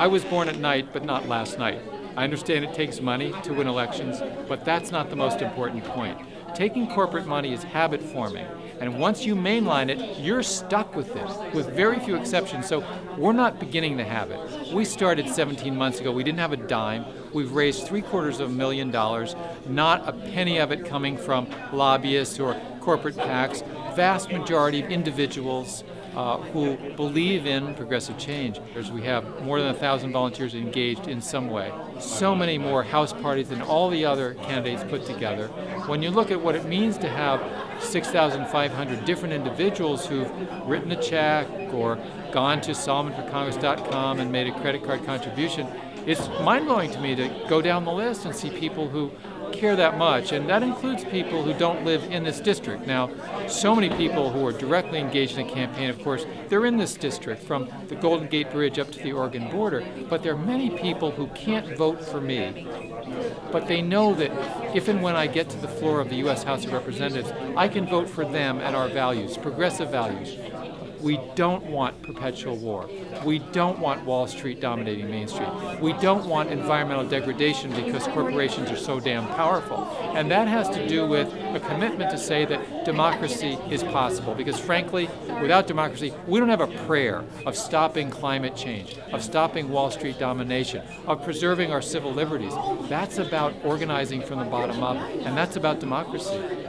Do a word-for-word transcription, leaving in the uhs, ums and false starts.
I was born at night, but not last night. I understand it takes money to win elections, but that's not the most important point. Taking corporate money is habit forming, and once you mainline it, you're stuck with it, with very few exceptions. So we're not beginning the habit. We started seventeen months ago. We didn't have a dime. We've raised three quarters of a million dollars, not a penny of it coming from lobbyists or corporate PACs, vast majority of individuals Uh, who believe in progressive change. We have more than a thousand volunteers engaged in some way. So many more house parties than all the other candidates put together. When you look at what it means to have six thousand five hundred different individuals who've written a check or gone to Solomon for Congress dot com and made a credit card contribution, it's mind-blowing to me to go down the list and see people who care that much, and that includes people who don't live in this district. Now, so many people who are directly engaged in the campaign, of course, they're in this district from the Golden Gate Bridge up to the Oregon border, but there are many people who can't vote for me, but they know that if and when I get to the floor of the U S House of Representatives, I can vote for them and our values, progressive values. We don't want perpetual war. We don't want Wall Street dominating Main Street. We don't want environmental degradation because corporations are so damn powerful. And that has to do with a commitment to say that democracy is possible. Because frankly, without democracy, we don't have a prayer of stopping climate change, of stopping Wall Street domination, of preserving our civil liberties. That's about organizing from the bottom up, and that's about democracy.